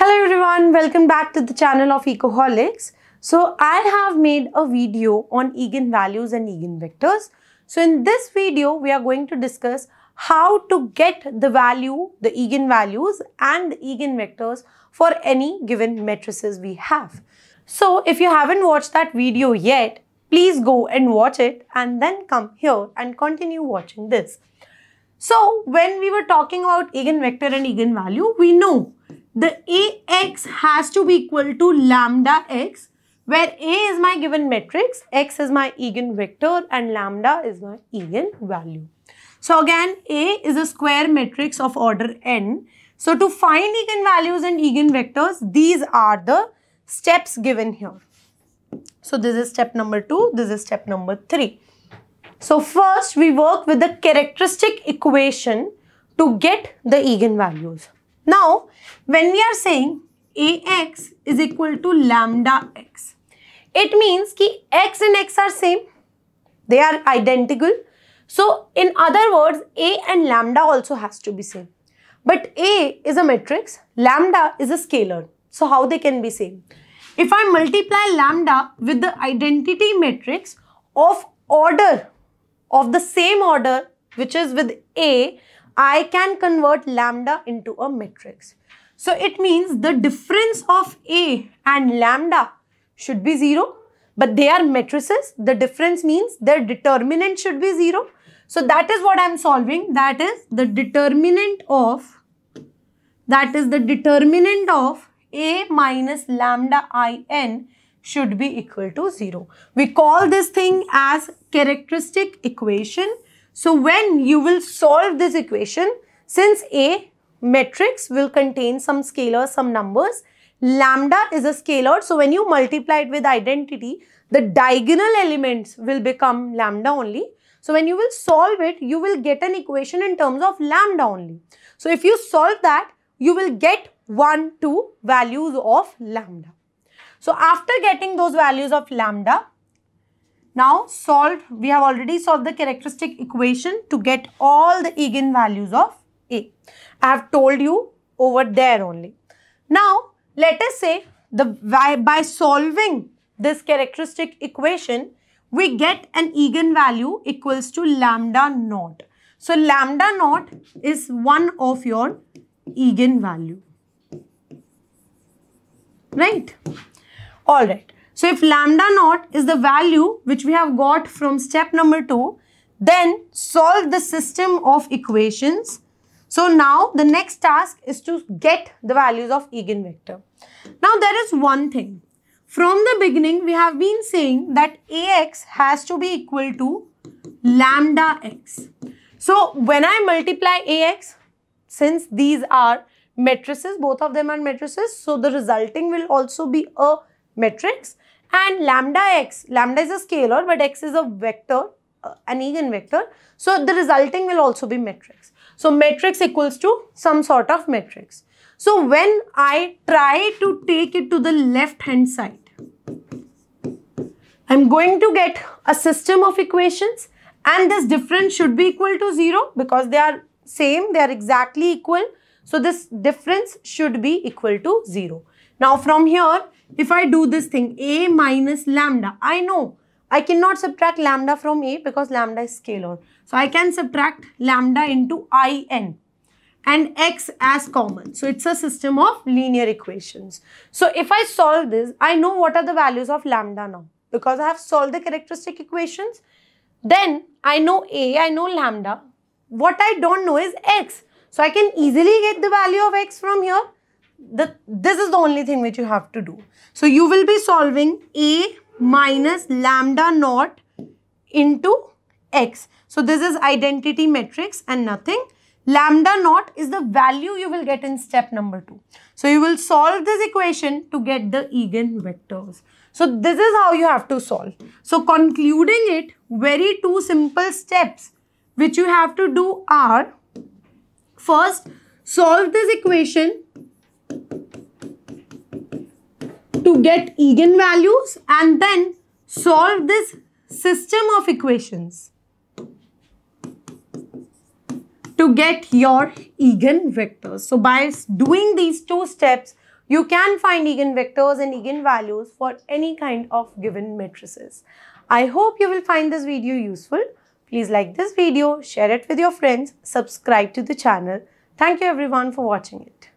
Hello everyone, welcome back to the channel of Ecoholics. So I have made a video on eigenvalues and eigenvectors. So in this video, we are going to discuss how to get the value, the eigenvalues and the eigenvectors for any given matrices we have. So if you haven't watched that video yet, please go and watch it and then come here and continue watching this. So when we were talking about eigenvector and eigenvalue, we know the Ax has to be equal to lambda x, where A is my given matrix, x is my eigenvector and lambda is my eigenvalue. So again, A is a square matrix of order n. So to find eigenvalues and eigenvectors, these are the steps given here. So this is step number 2, this is step number 3. So first we work with the characteristic equation to get the eigenvalues. Now when we are saying Ax is equal to lambda x, it means ki x and x are same, they are identical. So in other words, A and lambda also has to be same. But A is a matrix, lambda is a scalar. So how they can be same? If I multiply lambda with the identity matrix of order, of the same order which is with A, I can convert lambda into a matrix. So it means the difference of A and lambda should be 0, but they are matrices. The difference means their determinant should be 0. So that is what I am solving. That is the determinant of, A minus lambda I n should be equal to 0. We call this thing as characteristic equation. So when you will solve this equation, since A matrix will contain some scalars, some numbers, lambda is a scalar. So when you multiply it with identity, the diagonal elements will become lambda only. So when you will solve it, you will get an equation in terms of lambda only. So if you solve that, you will get 1, 2 values of lambda. So after getting those values of lambda, now solve, we have already solved the characteristic equation to get all the eigenvalues of A. I have told you over there only. Now let us say by solving this characteristic equation, we get an eigenvalue equals to lambda naught. So lambda naught is one of your eigenvalue. Right? Alright. So if lambda naught is the value which we have got from step number 2, then solve the system of equations. So now the next task is to get the values of eigenvector. Now there is one thing. From the beginning we have been saying that Ax has to be equal to lambda x. So when I multiply Ax, since these are matrices, both of them are matrices, so the resulting will also be a matrix, and lambda x, lambda is a scalar but x is a vector, an eigenvector, so the resulting will also be matrix. So matrix equals to some sort of matrix. So when I try to take it to the left hand side, I'm going to get a system of equations, and this difference should be equal to 0 because they are same, they are exactly equal. So this difference should be equal to 0. Now from here, if I do this thing, A minus lambda, I know I cannot subtract lambda from A because lambda is scalar. So I can subtract lambda into In and x as common. So it's a system of linear equations. So if I solve this, I know what are the values of lambda now because I have solved the characteristic equations. Then I know A, I know lambda. What I don't know is x. So I can easily get the value of x from here. This is the only thing which you have to do. So you will be solving A minus lambda naught into x. So this is identity matrix and nothing. Lambda naught is the value you will get in step number 2. So you will solve this equation to get the eigenvectors. So this is how you have to solve. So concluding it, very two simple steps which you have to do are: first, solve this equation to get eigenvalues, and then solve this system of equations to get your eigenvectors. So by doing these two steps, You can find eigenvectors and eigenvalues for any kind of given matrices. I hope you will find this video useful. Please like this video, share it with your friends, subscribe to the channel. Thank you everyone for watching it.